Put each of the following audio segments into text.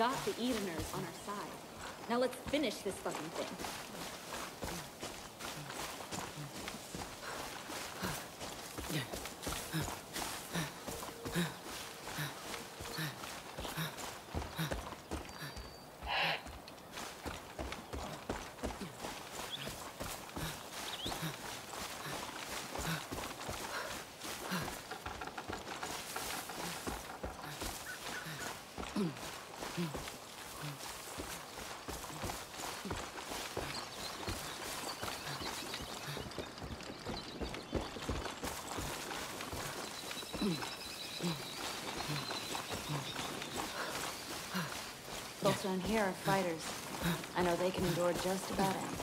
got the Edeners on our side. Now let's finish this fucking thing. Folks around here are fighters. I know they can endure just about anything.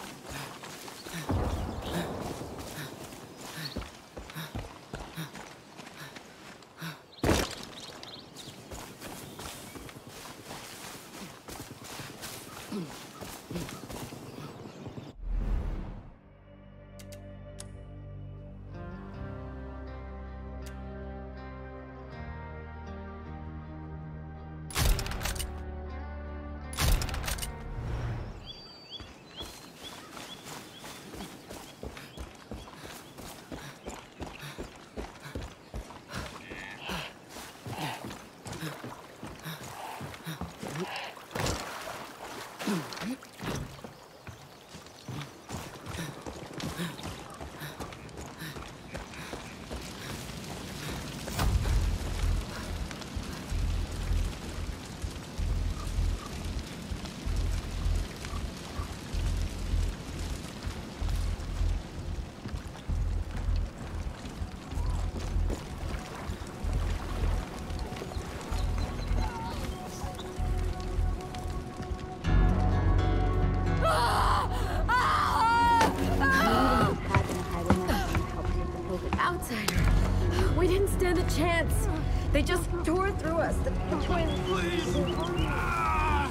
Chance. They just tore through us. The twins. Please. God,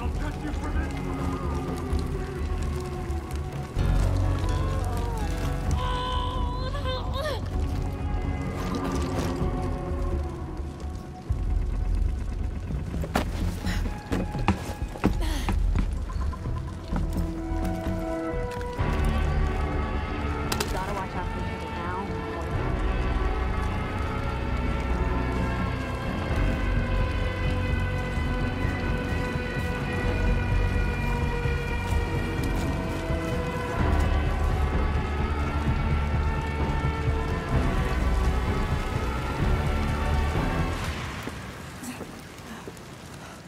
I'll cut you from it.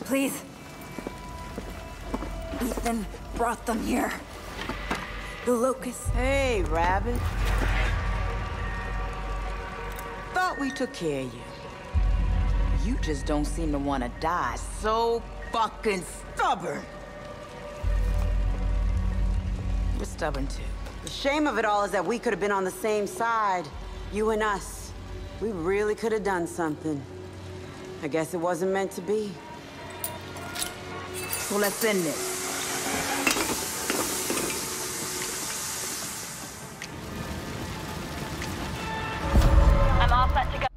Please. Ethan brought them here. The locusts. Hey, Rabbit. Thought we took care of you. You just don't seem to want to die. So fucking stubborn. We're stubborn too. The shame of it all is that we could have been on the same side. You and us. We really could have done something. I guess it wasn't meant to be. So let's end this. I'm all set to go. Let's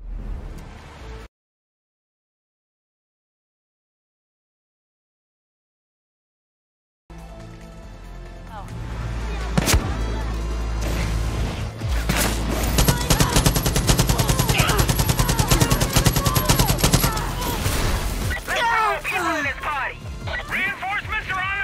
go. People in this party. Reinforcements are on.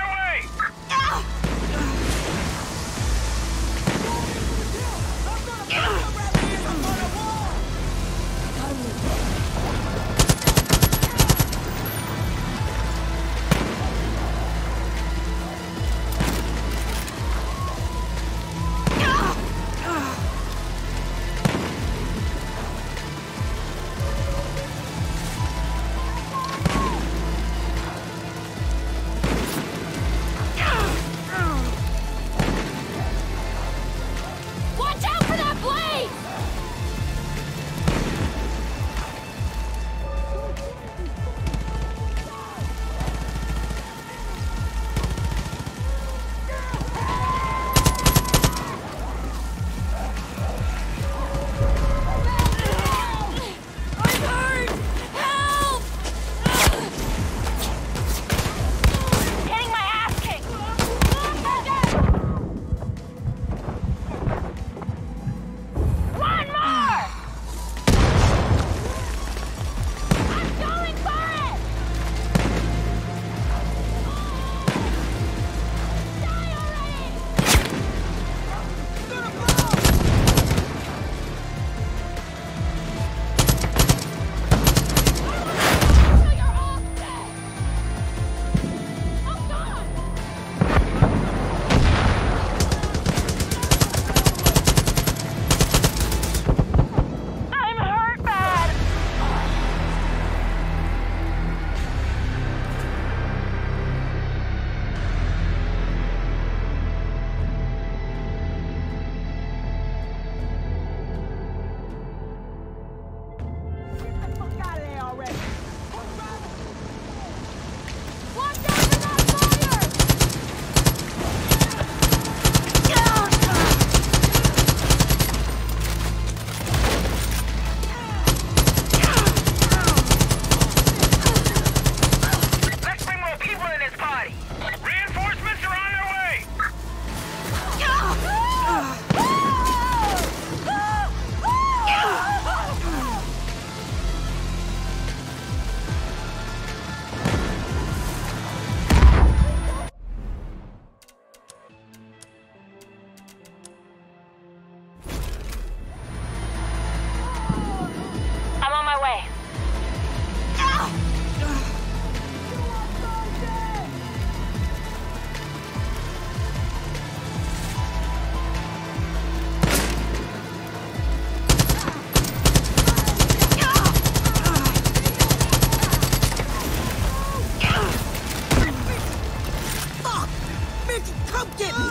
Come get me!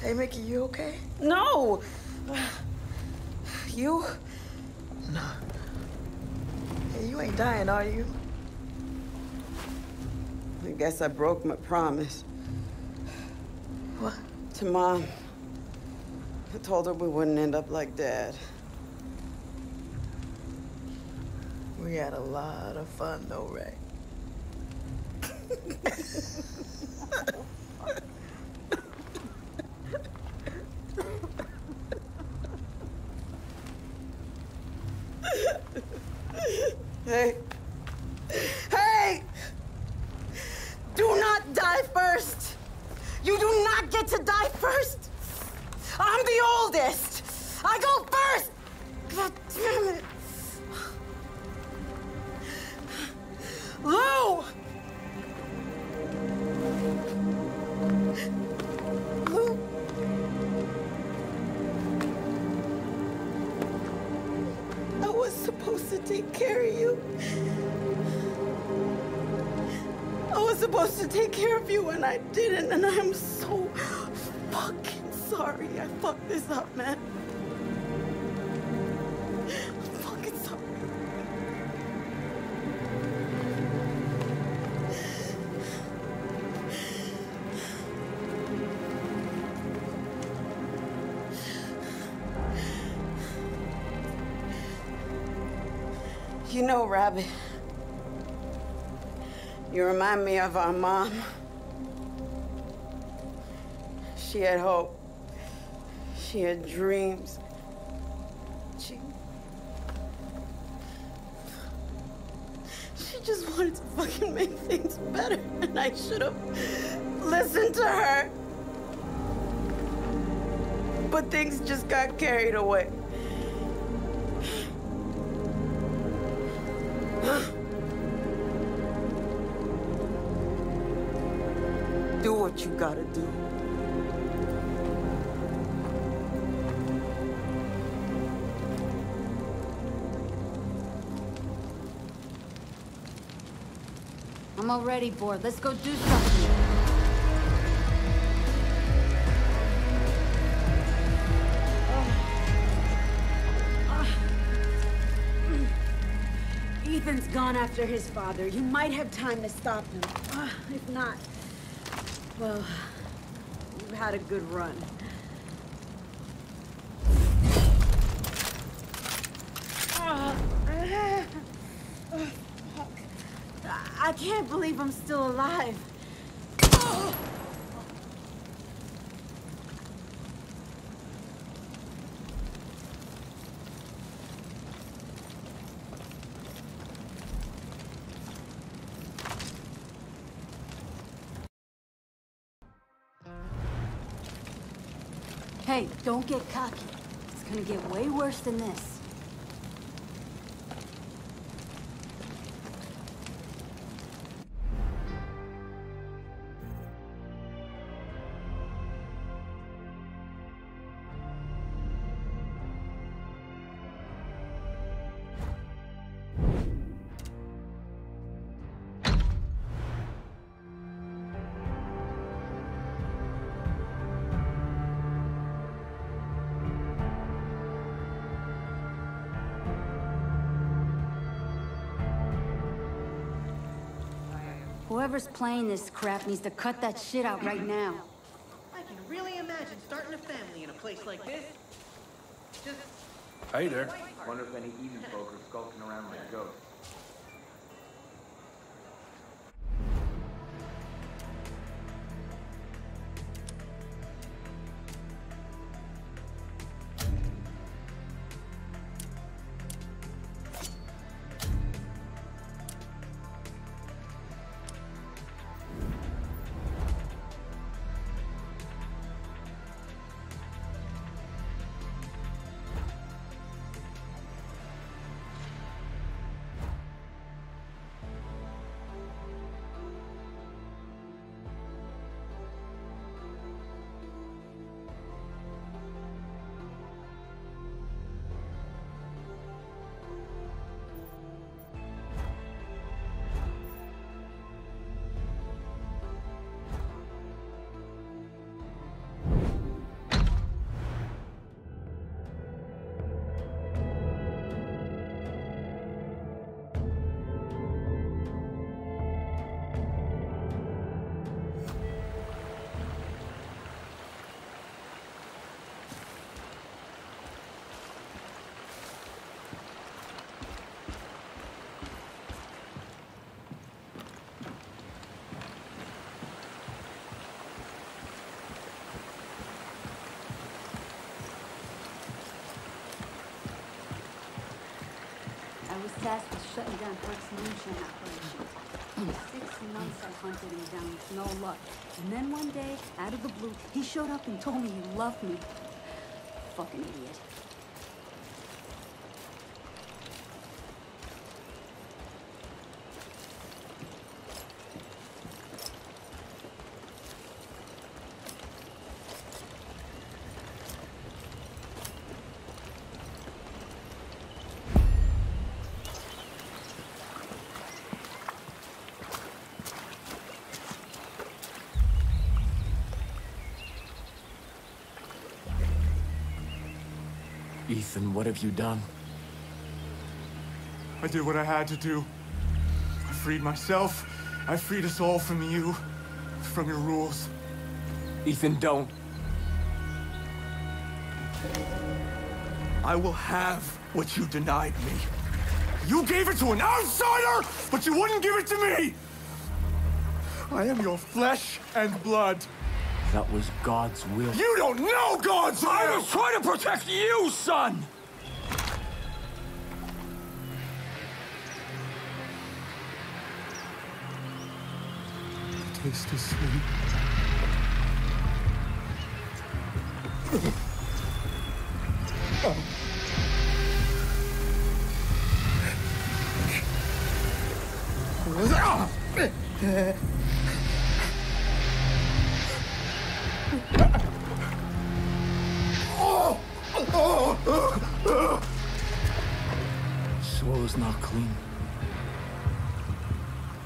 Hey, Mickey, you okay? No! You? No. Hey, you ain't dying, are you? I guess I broke my promise. What? To Mom. I told her we wouldn't end up like Dad. We had a lot of fun, though, Ray. Hey. Hey! Do not die first! You do not get to die first! I'm the oldest! I go first! God damn it! Lou! I was supposed to take care of you. I was supposed to take care of you and I didn't, and I'm so fucking sorry. I fucked this up, man. I'm fucking sorry. You know, Robbie, you remind me of our mom. She had hope. She had dreams. She just wanted to fucking make things better, and I should have listened to her. But things just got carried away. Do what you gotta do. I'm already bored. Let's go do something. Ethan's gone after his father. You might have time to stop him. If not, well, you've had a good run. Fuck. I can't believe I'm still alive. Hey, don't get cocky. It's gonna get way worse than this. Whoever's playing this crap needs to cut that shit out right now. I can really imagine starting a family in a place like this. Just... Hey there. Wonder if any evening folk are skulking around like ghosts. tasked with shutting down Burke's moonshine operation. For 6 months I hunted him down with no luck. And then one day, out of the blue, he showed up and told me he loved me. Fucking idiot. Ethan, what have you done? I did what I had to do. I freed myself. I freed us all from you, from your rules. Ethan, don't. I will have what you denied me. You gave it to an outsider, but you wouldn't give it to me! I am your flesh and blood. That was God's will. You don't know God's will! I was trying to protect you, son! The taste is sweet. Oh. Swallow's not clean.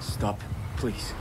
Stop, please.